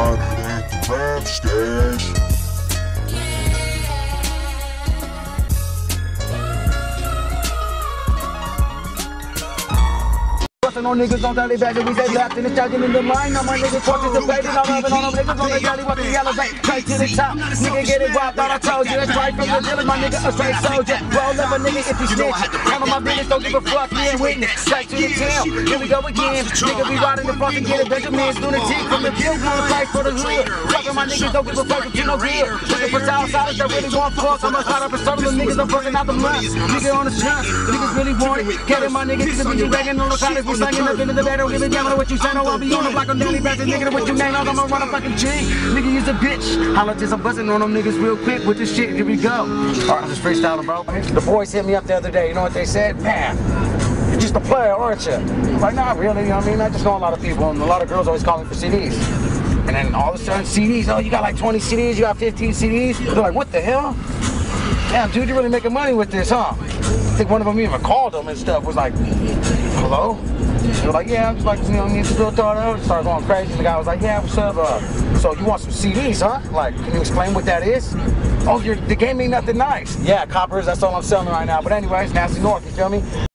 underneath the rap stage. No niggas on daily bagging, we stay lapped in the charging in the mind. Now my niggas participating, I'm having all them niggas on the daily with the yellow bank, tight to the top. Nigga get it wild, thought I told you, that's right from the dealer, my nigga a straight soldier. Roll up a nigga if you snitch, handle my business, don't give a fuck, me and witness. Tight to your tail, here we go again. Nigga be riding the fucking get a Benjamin's lunatic from the field, one fight for the hood. Fucking my niggas don't give a fuck if you no real. Looking for outsiders that really want fuck, I'ma start up and serve them niggas, I'm fucking out the money. Nigga on the stunt, niggas really want it. Get it, my niggas, niggas be ragging on the side of I'm up into the bed, don't give a damn about what you say. No, I'll be on the block on daily basis, nigga, what you name, I'm gonna run a fucking G. Nigga, you's a bitch. Holla just, I'm buzzing on them niggas real quick with this shit, here we go. Alright, I'm just freestyling, bro. The boys hit me up the other day, you know what they said? Man, you're just a player, aren't you? I'm like, not really, you know what I mean? I just know a lot of people, and a lot of girls always calling for CDs. And then all of a sudden, CDs, oh, you got like 20 CDs, you got 15 CDs. They're like, what the hell? Damn, dude, you're really making money with this, huh? I think one of them even called them and stuff, was like, hello? They're like, yeah, I'm just like, you know, need to do a thought out. It started going crazy. The guy was like, yeah, what's up? So you want some CDs, huh? Like, can you explain what that is? Oh, the game ain't nothing nice. Yeah, coppers, that's all I'm selling right now. But anyways, Nasty North, you feel me?